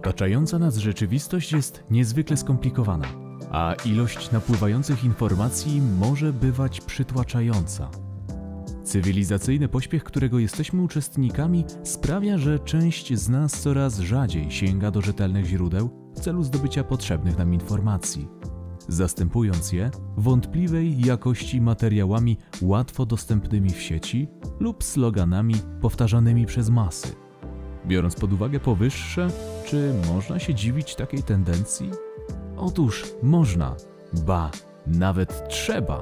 Otaczająca nas rzeczywistość jest niezwykle skomplikowana, a ilość napływających informacji może bywać przytłaczająca. Cywilizacyjny pośpiech, którego jesteśmy uczestnikami, sprawia, że część z nas coraz rzadziej sięga do rzetelnych źródeł w celu zdobycia potrzebnych nam informacji, zastępując je wątpliwej jakości materiałami łatwo dostępnymi w sieci lub sloganami powtarzanymi przez masy. Biorąc pod uwagę powyższe, czy można się dziwić takiej tendencji? Otóż można, ba, nawet trzeba.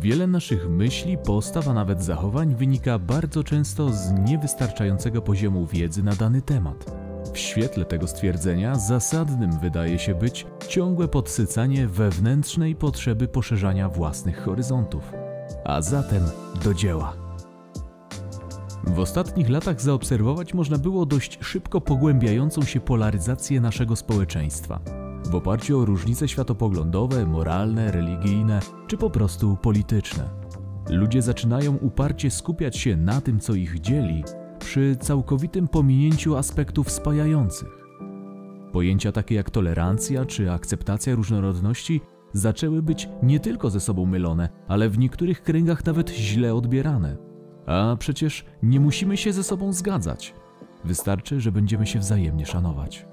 Wiele naszych myśli, postaw, a nawet zachowań wynika bardzo często z niewystarczającego poziomu wiedzy na dany temat. W świetle tego stwierdzenia zasadnym wydaje się być ciągłe podsycanie wewnętrznej potrzeby poszerzania własnych horyzontów. A zatem do dzieła. W ostatnich latach zaobserwować można było dość szybko pogłębiającą się polaryzację naszego społeczeństwa w oparciu o różnice światopoglądowe, moralne, religijne czy po prostu polityczne. Ludzie zaczynają uparcie skupiać się na tym, co ich dzieli, przy całkowitym pominięciu aspektów spajających. Pojęcia takie jak tolerancja czy akceptacja różnorodności zaczęły być nie tylko ze sobą mylone, ale w niektórych kręgach nawet źle odbierane. A przecież nie musimy się ze sobą zgadzać. Wystarczy, że będziemy się wzajemnie szanować.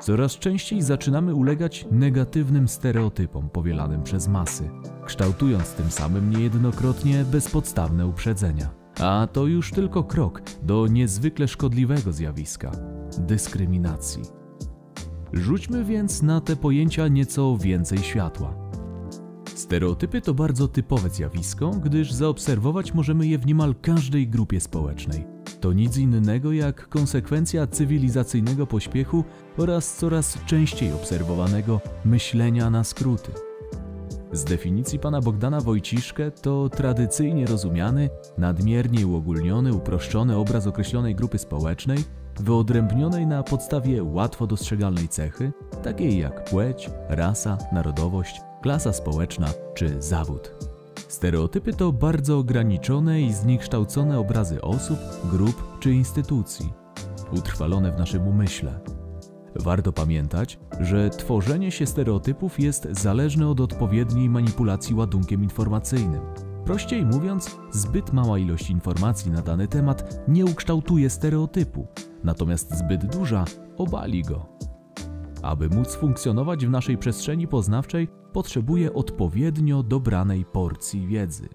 Coraz częściej zaczynamy ulegać negatywnym stereotypom powielanym przez masy, kształtując tym samym niejednokrotnie bezpodstawne uprzedzenia. A to już tylko krok do niezwykle szkodliwego zjawiska – dyskryminacji. Rzućmy więc na te pojęcia nieco więcej światła. Stereotypy to bardzo typowe zjawisko, gdyż zaobserwować możemy je w niemal każdej grupie społecznej. To nic innego jak konsekwencja cywilizacyjnego pośpiechu oraz coraz częściej obserwowanego myślenia na skróty. Z definicji pana Bogdana Wojciszkę to tradycyjnie rozumiany, nadmiernie uogólniony, uproszczony obraz określonej grupy społecznej, wyodrębnionej na podstawie łatwo dostrzegalnej cechy, takiej jak płeć, rasa, narodowość, klasa społeczna czy zawód. Stereotypy to bardzo ograniczone i zniekształcone obrazy osób, grup czy instytucji, utrwalone w naszym umyśle. Warto pamiętać, że tworzenie się stereotypów jest zależne od odpowiedniej manipulacji ładunkiem informacyjnym. Prościej mówiąc, zbyt mała ilość informacji na dany temat nie ukształtuje stereotypu, natomiast zbyt duża obali go. Aby móc funkcjonować w naszej przestrzeni poznawczej, potrzebuje odpowiednio dobranej porcji wiedzy.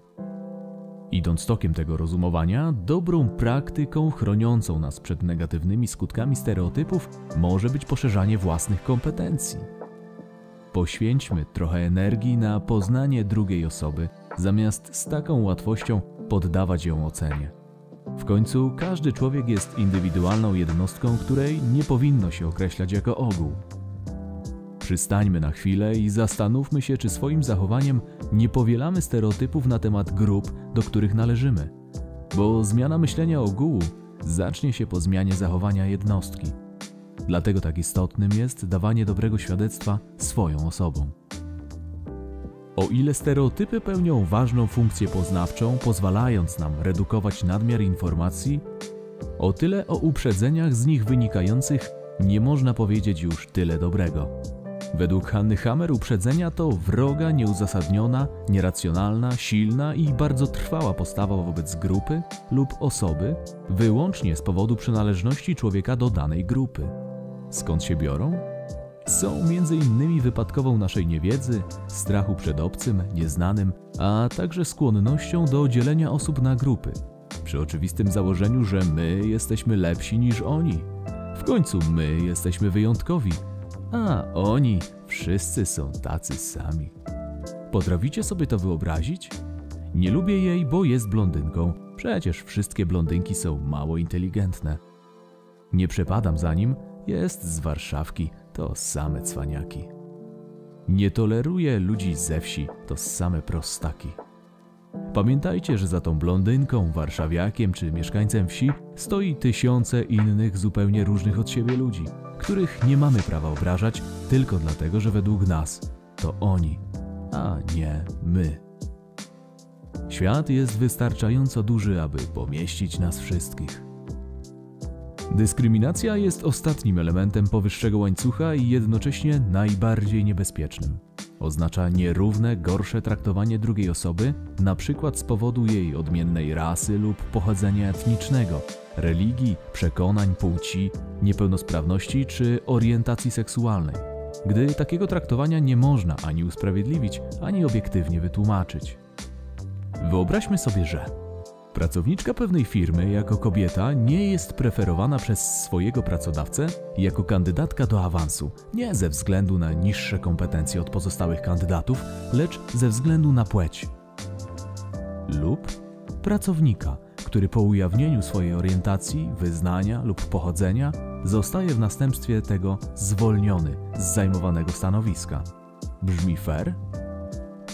Idąc tokiem tego rozumowania, dobrą praktyką chroniącą nas przed negatywnymi skutkami stereotypów może być poszerzanie własnych kompetencji. Poświęćmy trochę energii na poznanie drugiej osoby, zamiast z taką łatwością poddawać ją ocenie. W końcu każdy człowiek jest indywidualną jednostką, której nie powinno się określać jako ogół. Przystańmy na chwilę i zastanówmy się, czy swoim zachowaniem nie powielamy stereotypów na temat grup, do których należymy. Bo zmiana myślenia ogółu zacznie się po zmianie zachowania jednostki. Dlatego tak istotnym jest dawanie dobrego świadectwa swoją osobą. O ile stereotypy pełnią ważną funkcję poznawczą, pozwalając nam redukować nadmiar informacji, o tyle o uprzedzeniach z nich wynikających nie można powiedzieć już tyle dobrego. Według Hanny Hammer uprzedzenia to wroga, nieuzasadniona, nieracjonalna, silna i bardzo trwała postawa wobec grupy lub osoby, wyłącznie z powodu przynależności człowieka do danej grupy. Skąd się biorą? Są m.in. wypadkową naszej niewiedzy, strachu przed obcym, nieznanym, a także skłonnością do dzielenia osób na grupy, przy oczywistym założeniu, że my jesteśmy lepsi niż oni. W końcu my jesteśmy wyjątkowi, a oni wszyscy są tacy sami. Potraficie sobie to wyobrazić? Nie lubię jej, bo jest blondynką. Przecież wszystkie blondynki są mało inteligentne. Nie przepadam za nim, jest z Warszawki, to same cwaniaki. Nie toleruję ludzi ze wsi, to same prostaki. Pamiętajcie, że za tą blondynką, warszawiakiem czy mieszkańcem wsi stoi tysiące innych zupełnie różnych od siebie ludzi, których nie mamy prawa obrażać tylko dlatego, że według nas to oni, a nie my. Świat jest wystarczająco duży, aby pomieścić nas wszystkich. Dyskryminacja jest ostatnim elementem powyższego łańcucha i jednocześnie najbardziej niebezpiecznym. Oznacza nierówne, gorsze traktowanie drugiej osoby, np. z powodu jej odmiennej rasy lub pochodzenia etnicznego, religii, przekonań, płci, niepełnosprawności czy orientacji seksualnej, gdy takiego traktowania nie można ani usprawiedliwić, ani obiektywnie wytłumaczyć. Wyobraźmy sobie, że pracowniczka pewnej firmy jako kobieta nie jest preferowana przez swojego pracodawcę jako kandydatka do awansu, nie ze względu na niższe kompetencje od pozostałych kandydatów, lecz ze względu na płeć. Lub pracownika, który po ujawnieniu swojej orientacji, wyznania lub pochodzenia zostaje w następstwie tego zwolniony z zajmowanego stanowiska. Brzmi fair?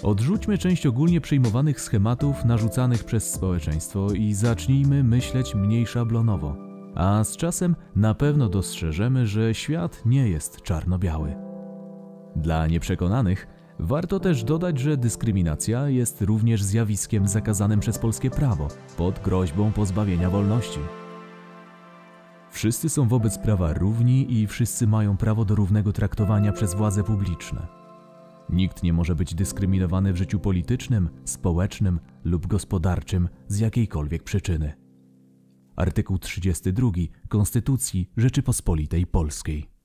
Odrzućmy część ogólnie przyjmowanych schematów narzucanych przez społeczeństwo i zacznijmy myśleć mniej szablonowo, a z czasem na pewno dostrzeżemy, że świat nie jest czarno-biały. Dla nieprzekonanych warto też dodać, że dyskryminacja jest również zjawiskiem zakazanym przez polskie prawo pod groźbą pozbawienia wolności. Wszyscy są wobec prawa równi i wszyscy mają prawo do równego traktowania przez władze publiczne. Nikt nie może być dyskryminowany w życiu politycznym, społecznym lub gospodarczym z jakiejkolwiek przyczyny. Artykuł 32 Konstytucji Rzeczypospolitej Polskiej.